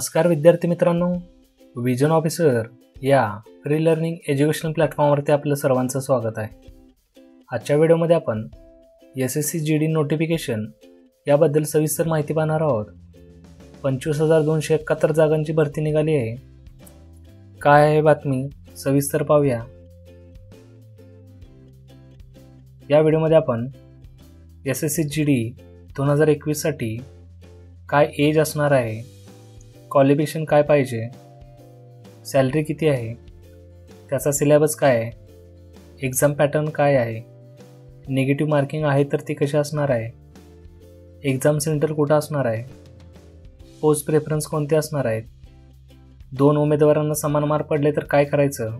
नमस्कार विद्यार्थी मित्रांनो, विजन ऑफिसर या फ्री लर्निंग एज्युकेशनल प्लॅटफॉर्मवरती आपलं सर्वांचं स्वागत आहे। आजच्या व्हिडिओमध्ये आपण SSC GD नोटिफिकेशन याबद्दल सविस्तर माहिती पाहणार आहोत। 25,271 जागांची भरती निघाली आहे। काय आहे बातमी सविस्तर पाहूया। या व्हिडिओमध्ये आपण SSC GD 2021 साठी काय एज असणार आहे, क्वालिफिकेशन काय पाहिजे, सैलरी किती आहे, त्याचा सिलेबस काय आहे, एग्जाम पैटर्न काय आहे, नेगेटिव मार्किंग आहे तर ती कशी असणार आहे, एग्जाम सेंटर कुठे असणार आहे, पोस्ट प्रेफरन्स कोणते असणार आहेत, दोन उमेदवारांना समान मार्क पडले तर काय करायचं,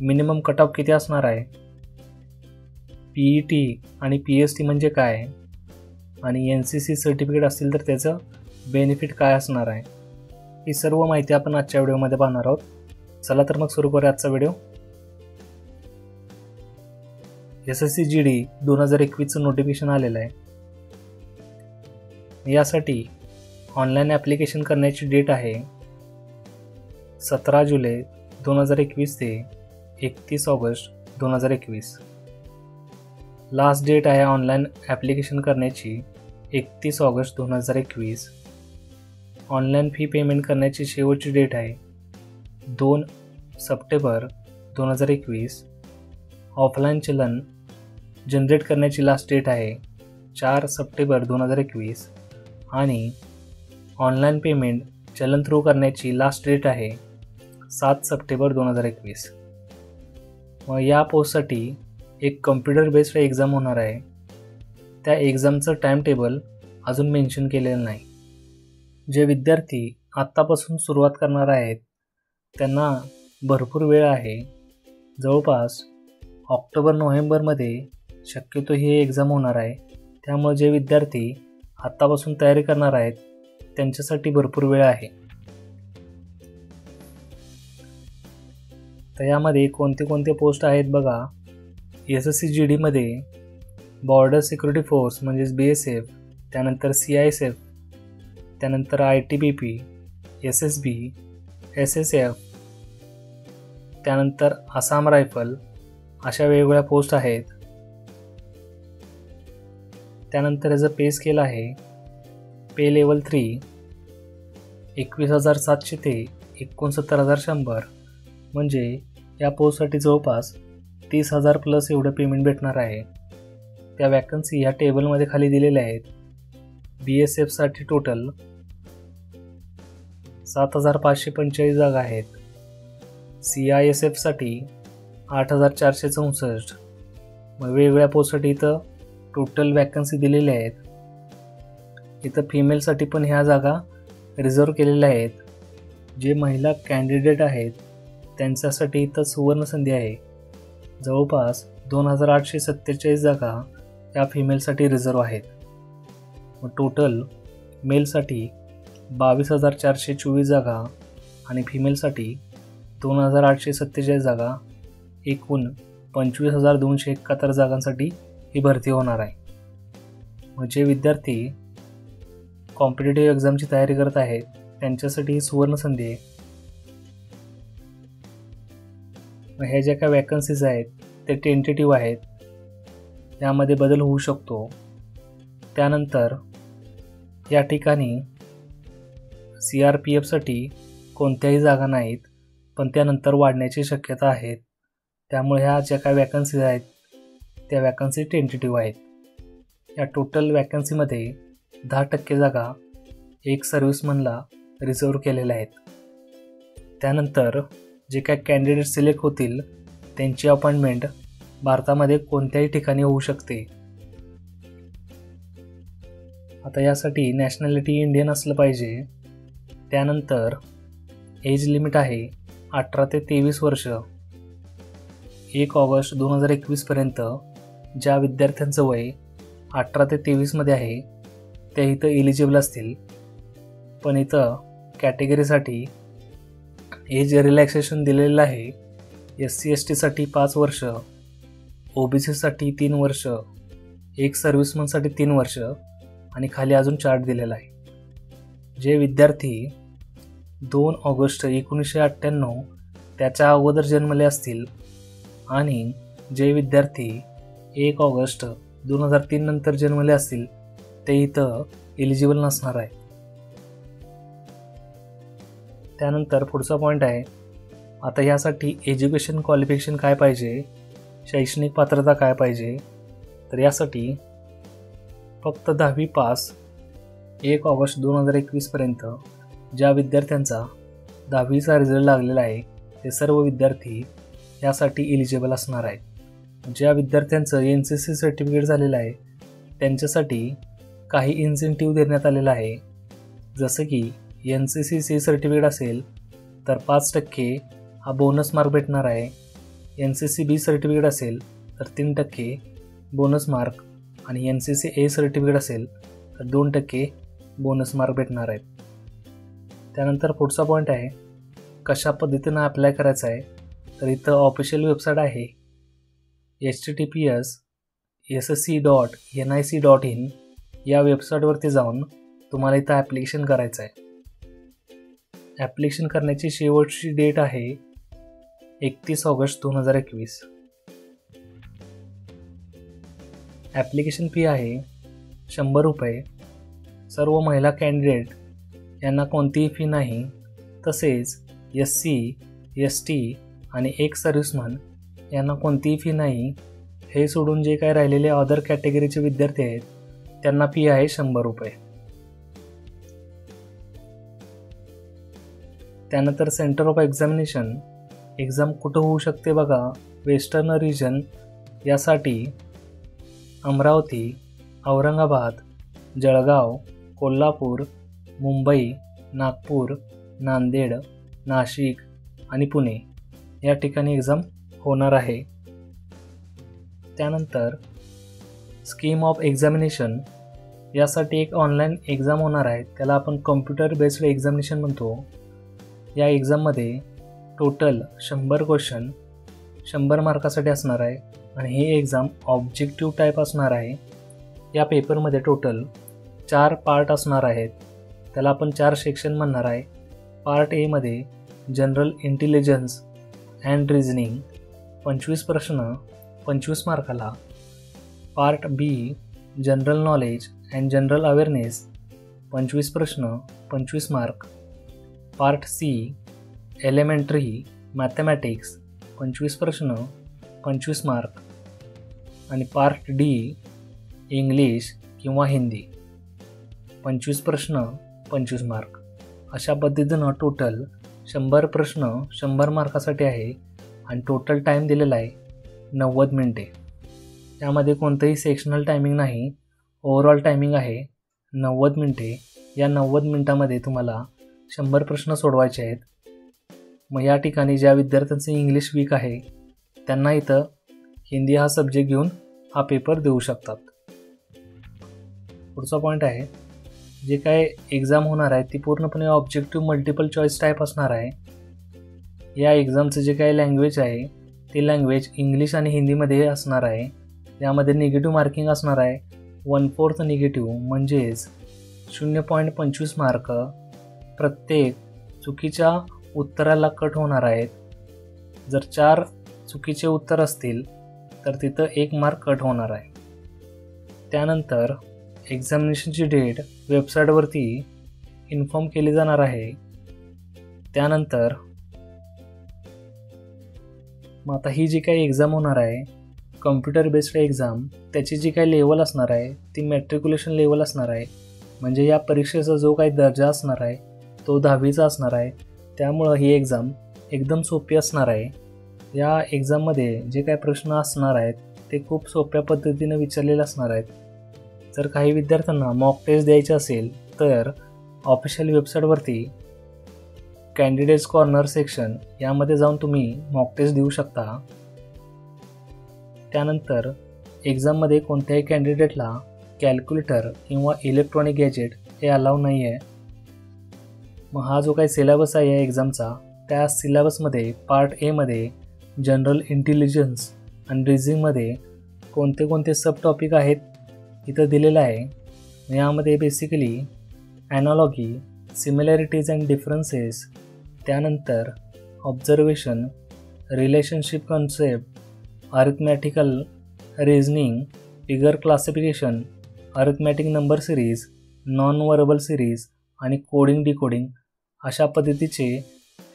मिनिमम कट ऑफ किती असणार आहे, PET आणि PST म्हणजे काय आणि NCC सर्टिफिकेट असतील तर त्याचं बेनिफिट काय असणार आहे, ही सर्व माहिती आपण आजच्या व्हिडिओमध्ये पाहणार आहोत। चला तर मग सुरू करूया आजचा व्हिडिओ। SSC GD 2021 नोटिफिकेशन आलेलं आहे। यासाठी ऑनलाइन ॲप्लिकेशन करण्याची डेट आहे 17 जुलै 2021 ते 31 ऑगस्ट 2021। लास्ट डेट आहे ऑनलाइन ॲप्लिकेशन करण्याची 31 ऑगस्ट 2021। ऑनलाइन फी पेमेंट करण्याची शेवटची डेट आहे 2 सप्टेंबर 2021। ऑफलाइन चलन जनरेट करण्याची लास्ट डेट आहे 4 सप्टेंबर 2021 आणि ऑनलाइन पेमेंट चलन थ्रू करण्याची लास्ट डेट आहे 7 सप्टेंबर 2021। मग या पोस्टसाठी एक कम्प्युटर बेस्ड एग्जाम होणार आहे। त्या एग्जामचं टाइम टेबल अजून मेन्शन केलेलं नाही। जे विद्यार्थी आत्तापासून सुरुवात करणार आहेत त्यांना भरपूर वेळ आहे। जवळपास ऑक्टोबर-नोव्हेंबरमध्ये शक्यतो ही एग्जाम होणार आहे, त्यामुळे जे विद्यार्थी आत्तापासून तयारी करणार आहेत त्यांच्यासाठी भरपूर वेळ आहे। तर यामध्ये कोणते कोणते पोस्ट आहेत बघा। SSC GD मध्ये बॉर्डर सिक्युरिटी फोर्स म्हणजे BSF, त्यानंतर CISF, त्यानंतर ITBP, SSB, SSF, त्यानंतर आसाम रायफल अशा वेगवेगळ्या पोस्ट आहेत। त्यानंतर याचा पे स्केल आहे पे लेवल 3 21,700 ते 69,100 म्हणजे या पोस्टसाठी जवळपास 30,000 प्लस एवढं पेमेंट भेटणार आहे। त्या वैकन्सी या टेबलमध्ये खाली दिलेल्या आहेत। BSF साठी टोटल 7,545 जागा आहेत, CISF साठी 8,464। मग वेगवेगळ्या पोस्टसाठी इथं टोटल वैकन्सी दिलेल्या आहेत। इथं फिमेलसाठी पण ह्या जागा रिझर्व केलेल्या आहेत। जे महिला कॅन्डिडेट आहेत त्यांच्यासाठी इथं सुवर्णसंधी आहे। जवळपास 2,847 जागा या फिमेलसाठी रिझर्व आहेत। मग टोटल मेलसाठी 22,424 जागा आणि फिमेलसाठी 2,847 जागा, एकूण 25,271 जागांसाठी ही भरती होणार आहे। मग जे विद्यार्थी कॉम्पिटेटिव्ह एक्झामची तयारी करत आहेत त्यांच्यासाठी ही सुवर्णसंधी आहे। मग ह्या ज्या काही वॅकन्सीज आहेत ते टेंटेटिव्ह आहेत, त्यामध्ये बदल होऊ शकतो। त्यानंतर या ठिकाणी CRPF साठी कोणत्याही जागा नाहीत, पण त्यानंतर वाढण्याची शक्यता आहे। त्यामुळे ह्या ज्या काही वॅकन्सीज आहेत त्या वॅकन्सी टेंटेटिव्ह आहेत। या टोटल वॅकन्सीमध्ये 10% जागा एक सर्व्हिसमनला रिझर्व केलेल्या आहेत। त्यानंतर जे काही कॅन्डिडेट सिलेक्ट होतील त्यांची अपॉइंटमेंट भारतामध्ये कोणत्याही ठिकाणी होऊ शकते। आता यासाठी नॅशनॅलिटी इंडियन असलं पाहिजे। त्यानंतर एज लिमिट आहे 18 ते 23 वर्ष। 1 ऑगस्ट 2021पर्यंत ज्या विद्यार्थ्यांचं वय 18 ते 23 मध्ये आहे त्या इथं एलिजिबल असतील, पण इथं कॅटेगरीसाठी एज रिलॅक्सेशन दिलेलं आहे। SC/ST साठी 5 वर्ष, OBC साठी 3 वर्ष, एक सर्व्हिसमनसाठी 3 वर्ष आणि खाली अजून चार्ट दिलेला आहे। जे विद्यार्थी 2 ऑगस्ट 1998 त्याच्या अगोदर जन्मले असतील आणि जे विद्यार्थी 1 ऑगस्ट 2003 नंतर जन्मले असतील ते इथं एलिजिबल नसणार आहे। त्यानंतर पुढचा पॉइंट आहे, आता यासाठी एज्युकेशन क्वालिफिकेशन काय पाहिजे, शैक्षणिक पात्रता काय पाहिजे, तर यासाठी फक्त 10वी पास 1 ऑगस्ट 2021 पर्यंत ज्या विद्यार्थ्यांचा 10वीचा रिझल्ट लागलेला आहे ते सर्व विद्यार्थी यासाठी एलिजिबल असणार आहेत। ज्या विद्यार्थ्यांचं NCC सर्टिफिकेट झालेलं आहे त्यांच्यासाठी काही इन्सेंटिव्ह देण्यात आलेला आहे, जसं की NCC सर्टिफिकेट असेल तर 5% हा बोनस मार्क भेटणार आहे, NCC B सर्टिफिकेट असेल तर 3% बोनस मार्क आणि NCC A सर्टिफिकेट असेल तर 2% बोनस मार्क भेटणार आहेत। त्यानंतर पुढचा पॉईंट आहे कशा पद्धतीने अप्लाय करायचा आहे, तर इथं ऑफिशियल वेबसाईट आहे https://ssc.nic.in या वेबसाईटवरती जाऊन तुम्हाला इथं ॲप्लिकेशन करायचं आहे। ॲप्लिकेशन करण्याची शेवटची डेट आहे 31 ऑगस्ट 2021। ॲप्लिकेशन फी आहे ₹100। सर्व महिला कॅन्डिडेट यांना कोणतीही फी नाही, तसेच SC, ST आणि एक सर्व्हिसमन यांना कोणतीही फी नाही। हे सोडून जे काही राहिलेले अदर कॅटेगरीचे विद्यार्थी आहेत त्यांना फी आहे ₹100। त्यानंतर सेंटर ऑफ एक्झामिनेशन, एक्झाम कुठं होऊ शकते बघा, वेस्टर्न रिजन यासाठी अमरावती, औरंगाबाद, जळगाव, कोल्हापूर, मुंबई, नागपूर, नांदेड, नाशिक आणि पुणे या ठिकाणी एग्जाम होणार आहे। त्यानंतर स्कीम ऑफ एक्झामिनेशन, यासाठी एक ऑनलाईन एग्जाम होणार आहे, त्याला आपण कॉम्प्युटर बेस्ड एक्झामिनेशन म्हणतो। या एग्जाममध्ये टोटल 100 क्वेश्चन 100 मार्कासाठी असणार आहे आणि ही एग्जाम ऑब्जेक्टिव्ह टाईप असणार आहे। या पेपरमध्ये टोटल 4 पार्ट असणार आहेत, त्याला आपण 4 सेक्शन म्हणणार आहे। पार्ट A मध्ये जनरल इंटेलिजन्स अँड रिजनिंग 25 प्रश्न 25 मार्काला, part B general knowledge and general awareness 25 प्रश्न 25 मार्क, पार्ट C एलिमेंटरी मॅथेमॅटिक्स 25 प्रश्न 25 मार्क आणि पार्ट D इंग्लिश किंवा हिंदी 25 प्रश्न 25 मार्क। अशा पद्धतीनं टोटल 100 प्रश्न 100 मार्कासाठी आहे आणि टोटल टाईम दिलेला आहे 90 मिनिटे। यामध्ये कोणतंही सेक्शनल टायमिंग नाही, ओव्हरऑल टायमिंग आहे 90 मिनिटे। या 90 मिनिटामध्ये तुम्हाला 100 प्रश्न सोडवायचे आहेत। मग या ठिकाणी ज्या विद्यार्थ्यांचं इंग्लिश वीक आहे त्यांना इथं हिंदी हा सब्जेक्ट घेऊन हा पेपर देऊ शकतात। पुढचा पॉईंट आहे जे काय एक्झाम होणार आहे ती पूर्णपणे ऑब्जेक्टिव्ह मल्टिपल चॉईस टाईप असणार आहे। या एक्झामचं जे काही लँग्वेज आहे ती लँग्वेज इंग्लिश आणि हिंदीमध्ये असणार आहे। यामध्ये निगेटिव्ह मार्किंग असणार आहे 1/4 निगेटिव्ह, म्हणजेच 0.25 मार्क। प्रत्येक चुकीच्या उत्तराला कट होणार आहेत, जर 4 चुकीचे उत्तर असतील तर तिथं 1 मार्क कट होणार आहे। त्यानंतर एक्झामिनेशनची डेट वेबसाईटवरती इन्फॉर्म केली जाणार आहे। त्यानंतर मग आता ही जी काही एक्झाम होणार आहे कम्प्युटर बेस्ड एक्झाम, त्याची जी काही लेवल असणार आहे ती मॅट्रिक्युलेशन लेवल असणार आहे, म्हणजे या परीक्षेचा जो काही दर्जा असणार आहे तो 10वीचा असणार आहे। त्यामुळं ही एक्झाम एकदम सोपी असणार आहे। या एक्झाममध्ये जे काही प्रश्न असणार आहेत ते खूप सोप्या पद्धतीने विचारलेले असणार आहेत। जर काही विद्यार्थ्यांना मॉक टेस्ट द्यायचे असेल तर ऑफिशियल वेबसाईटवरती कॅन्डिडेट्स कॉर्नर सेक्शन यामध्ये जाऊन तुम्ही मॉक टेस्ट देऊ शकता। त्यानंतर एक्झाममध्ये कोणत्याही कॅन्डिडेटला कॅल्क्युलेटर किंवा इलेक्ट्रॉनिक गॅजेट हे अलाव नाही आहे। मग हा जो काही सिलेबस आहे या एक्झामचा, त्या सिलेबसमध्ये पार्ट Aमध्ये जनरल इंटेलिजन्स आणि रिझनिंगमध्ये कोणते कोणते सब टॉपिक आहेत इथं दिलेलं आहे। यामध्ये basically analogy similarities and differences, त्यानंतर observation, relationship concept, arithmetical reasoning, figure classification, arithmetic number series, non verbal series आणि कोडिंग डिकोडिंग अशा पद्धतीचे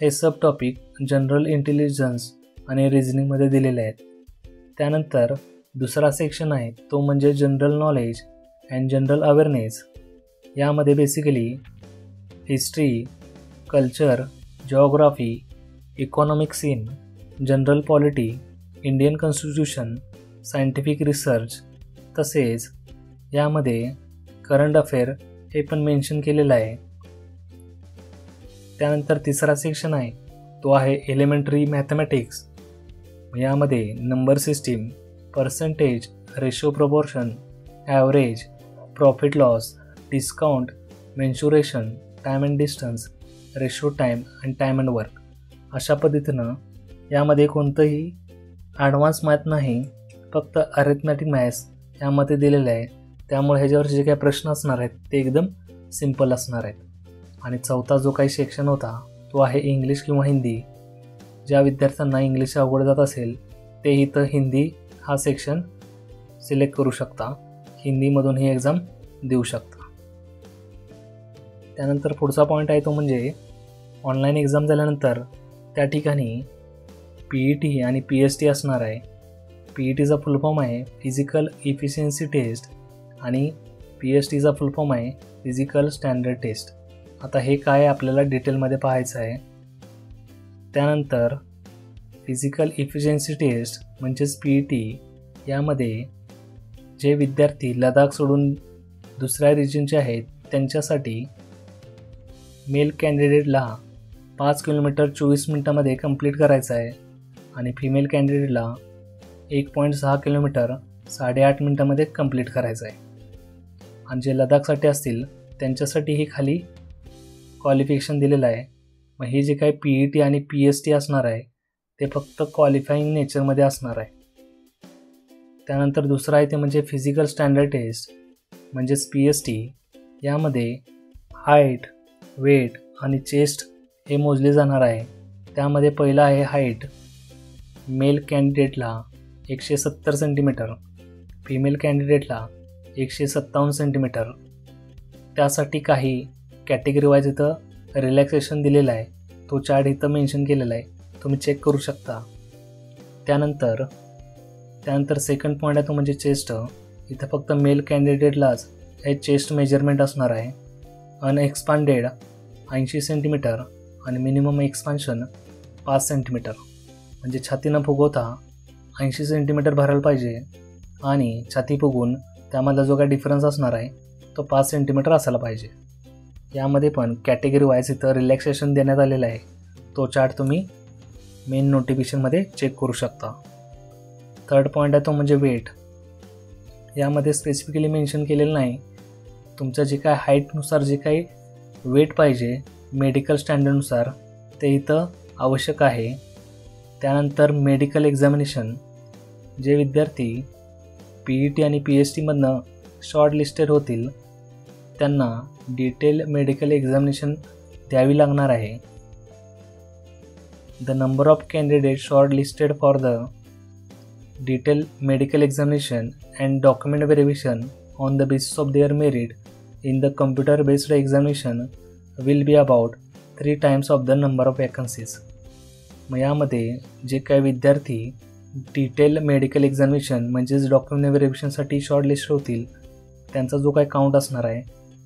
हे सब टॉपिक जनरल इंटेलिजन्स आणि रिजनिंगमध्ये दिलेले आहेत। त्यानंतर दुसरा सेक्शन आहे तो म्हणजे general knowledge and general awareness. यामध्ये basically history, culture, geography, economic scene, general polity, Indian constitution, scientific research, तसेच यामध्ये करंट अफेअर हे पण मेन्शन केलेलं आहे। त्यानंतर तिसरा सेक्शन आहे तो आहे एलिमेंटरी मॅथमॅटिक्स। यामध्ये number system, percentage, ratio proportion, average, profit loss, discount, mensuration, time and distance, ratio time आणि टाईम अँड वर्क अशा पद्धतीनं यामध्ये कोणतंही ॲडव्हान्स मॅथ नाही, फक्त अरिथमॅटिक मॅथ्स यामध्ये दिलेलं आहे। त्यामुळे ह्याच्यावर जे काही प्रश्न असणार आहेत ते एकदम सिंपल असणार आहेत। आणि चौथा जो काही सेक्शन होता तो आहे इंग्लिश किंवा हिंदी। ज्या विद्यार्थ्यांना इंग्लिश अवघड जात असेल ते इथं हिंदी हा सेक्शन सिलेक्ट करू शकता, हिंदीमधून ही एक्झाम देऊ शकता। त्यानंतर पुढचा पॉईंट आहे तो म्हणजे ऑनलाईन एक्झाम झाल्यानंतर त्या ठिकाणी PET आणि PST असणार आहे। PETचा फुल फॉर्म आहे फिजिकल इफिशियन्सी टेस्ट आणि PSTचा फुल फॉर्म आहे फिजिकल स्टँडर्ड टेस्ट। आता हे काय आपल्याला डिटेलमध्ये पाहायचं आहे। त्यानंतर फिजिकल इफिशियन्सी टेस्ट म्हणजेच PET, यामध्ये जे विद्यार्थी लडाख सोडून दुसऱ्या रिजनचे आहेत त्यांच्यासाठी मेल कॅन्डिडेटला 5 किलोमीटर 24 मिनटामध्ये कंप्लीट करायचं आहे आणि फिमेल कॅन्डिडेटला 1.6 किलोमीटर 8.5 मिनटामध्ये कंप्लीट करायचं आहे। आणि जे लडाखसाठी असतील त्यांच्यासाठीही खाली क्वालिफिकेशन दिलेलं आहे। मग हे जे काही PET आणि PST असणार आहे ते फक्त क्वालिफाईंग नेचरमध्ये असणार आहे। त्यानंतर दुसरं आहे ते म्हणजे फिजिकल स्टँडर्ड टेस्ट म्हणजेच PST। यामध्ये हाईट, वेट आणि चेस्ट हे मोजले जाणार आहे। त्यामध्ये पहिला आहे हाईट, मेल कॅन्डिडेटला 170 सेंटीमीटर, फिमेल कॅन्डिडेटला 157 सेंटीमीटर। त्यासाठी काही कॅटेगरी वाईज इथं रिलॅक्सेशन दिलेला आहे, तो चार्ट इथं मेन्शन केलेला आहे, तुम्ही चेक करू शकता। त्यानंतर सेकंड पॉईंट आहे तो म्हणजे चेस्ट। इथं फक्त मेल कॅन्डिडेटलाच हे चेस्ट मेजरमेंट असणार आहे। अनएक्सपांडेड 80 सेंटीमीटर आणि मिनिमम एक्सपान्शन 5 सेंटीमीटर, म्हणजे छाती न फुगवता 80 सेंटीमीटर भरायला पाहिजे आणि छाती फुगून त्यामधला जो काही डिफरन्स असणार आहे तो 5 सेंटीमीटर असायला पाहिजे। यामध्ये पण कॅटेगरी वाईज इथं रिलॅक्सेशन देण्यात आलेलं आहे, तो चार्ट तुम्ही मेन नोटिफिकेशनमध्ये चेक करू शकता। थर्ड पॉईंट आहे तो म्हणजे वेट। यामध्ये स्पेसिफिकली मेन्शन केलेलं नाही, तुमचं जे काय हाईटनुसार जे काही वेट पाहिजे मेडिकल स्टँडर्डनुसार ते इथं आवश्यक आहे। त्यानंतर मेडिकल एक्झामिनेशन, जे विद्यार्थी PET आणि PSTमधनं शॉर्टलिस्टेड होतील त्यांना डिटेल मेडिकल एक्झामिनेशन द्यावी लागणार आहे। The number of candidate shortlisted for the detail medical examination and document verification on the basis of their merit in the computer based examination will be about 3 times of the number of vacancies. मग यामध्ये जे काही विद्यार्थी detail medical examination म्हणजेच document व्हेरिफिकेशनसाठी shortlist होतील त्यांचा जो काही काउंट असणार आहे,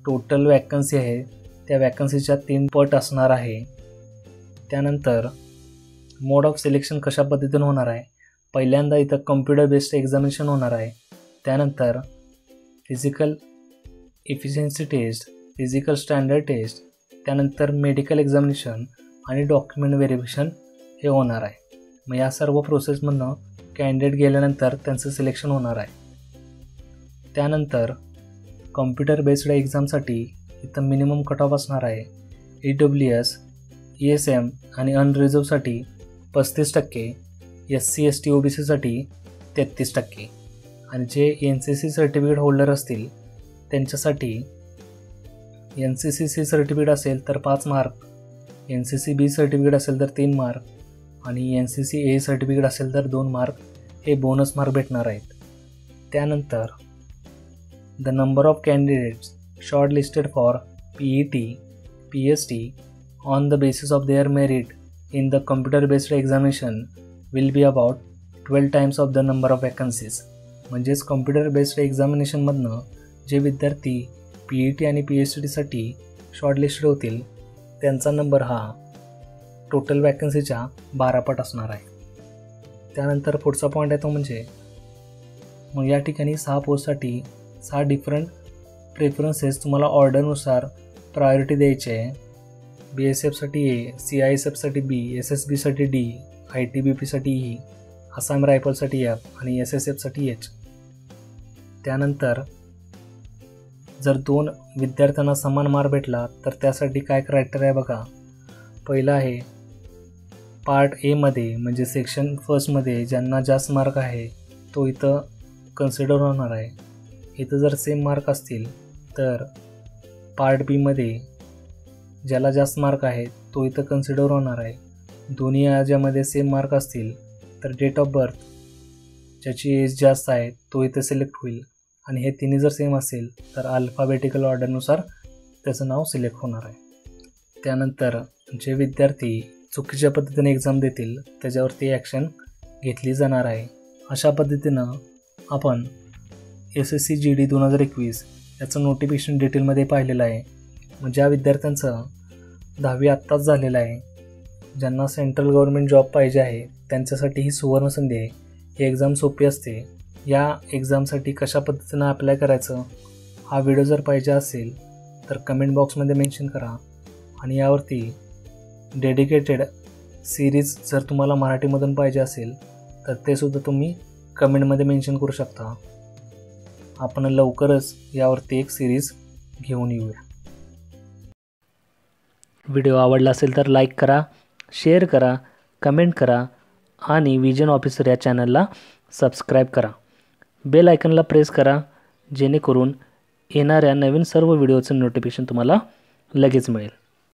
टोटल वॅकन्सी आहे त्या वॅकन्सीच्या 3 पट असणार आहे। त्यानंतर मोड ऑफ सिलेक्शन कशा पद्धतीनं होणार आहे, पहिल्यांदा इथं कम्प्युटर बेस्ड एक्झामिनेशन होणार आहे। त्यानंतर physical efficiency test, physical standard test, त्यानंतर मेडिकल एक्झामिनेशन आणि डॉक्युमेंट व्हेरिफिकेशन हे होणार आहे। मग या सर्व प्रोसेसमधनं कॅन्डिडेट गेल्यानंतर त्यांचं सिलेक्शन होणार आहे। त्यानंतर कॉम्प्युटर बेस्ड एक्झामसाठी इथं मिनिमम कट ऑफ असणार आहे EWS, ESM आणि अनरिझर्वसाठी 35%, SC ST OBCसाठी 33% आणि जे NCC सर्टिफिकेट होल्डर असतील त्यांच्यासाठी NCC सी सर्टिफिकेट असेल तर 5 मार्क, NCC बी सर्टिफिकेट असेल तर 3 मार्क आणि NCC ए सर्टिफिकेट असेल तर 2 मार्क हे बोनस मार्क भेटणार आहेत। त्यानंतर the number of candidates short listed for PET PST on the basis of their merit in the computer based examination will be about 12 times of the number of vacancies. म्हणजेच computer based एग्जामिनेशनमधनं जे विद्यार्थी PET आणि PSTसाठी shortlisted होतील त्यांचा number हा total वैकन्सीच्या 12 पट असणार आहे। त्यानंतर पुढचा पॉइंट आहे तो म्हणजे मग या ठिकाणी 6 पोस्टसाठी 6 डिफरंट प्रेफरन्सेस तुम्हाला ऑर्डरनुसार प्रायोरिटी द्यायचे आहे। BSFसाठी A, CISFसाठी B, SSBसाठी D, ITBPसाठी E, Assam रायफलसाठी F आणि SSFसाठी H। त्यानंतर जर 2 विद्यार्थ्यांना समान मार्क भेटला तर त्यासाठी काय क्रायटेरिया आहे बघा। पहिला आहे पार्ट ए मध्ये म्हणजे सेक्शन फर्स्टमध्ये ज्यांना जास्त मार्क आहे तो इथं कन्सिडर होणार आहे। इथं जर सेम मार्क असतील तर पार्ट बीमध्ये ज्याला जास्त मार्क आहे तो इथं कन्सिडर होणार आहे। दोन्ही याच्यामध्ये सेम मार्क असतील तर डेट ऑफ बर्थ ज्याची एज जास्त आहे तो इथं सिलेक्ट होईल आणि हे तिन्ही जर सेम असेल तर अल्फाबेटिकल ऑर्डरनुसार त्याचं नाव सिलेक्ट होणार आहे। त्यानंतर जे विद्यार्थी चुकीच्या पद्धतीने एक्झाम देतील त्याच्यावरती ॲक्शन घेतली जाणार आहे। अशा पद्धतीनं आपण SSC GD 2021 याचं नोटिफिकेशन डिटेलमध्ये पाहिलेलं आहे। मग ज्या विद्यार्थ्यांचं 10वी आत्ताच झालेलं आहे ज्यांना सेंट्रल गव्हर्नमेंट जॉब पाहिजे आहे त्यांच्यासाठी ही सुवर्ण संधी आहे। ही एक्झाम सोपी असते। या एक्झामसाठी कशा पद्धतीनं अप्लाय करायचं हा व्हिडिओ जर पाहिजे असेल तर कमेंट बॉक्समध्ये मेन्शन करा आणि यावरती डेडिकेटेड सिरीज जर तुम्हाला मराठीमधून पाहिजे असेल तर ते सुद्धा तुम्ही कमेंटमध्ये मेन्शन करू शकता। आपण लवकरच यावरती एक सिरीज घेऊन येऊया। व्हिडिओ आवडला असेल तर लाईक करा, शेअर करा, कमेंट करा आणि विजन ऑफिसर या चॅनलला सबस्क्राईब करा। बेल आयकनला प्रेस करा जेणेकरून येणाऱ्या नवीन सर्व व्हिडिओचं नोटिफिकेशन तुम्हाला लगेच मिळेल।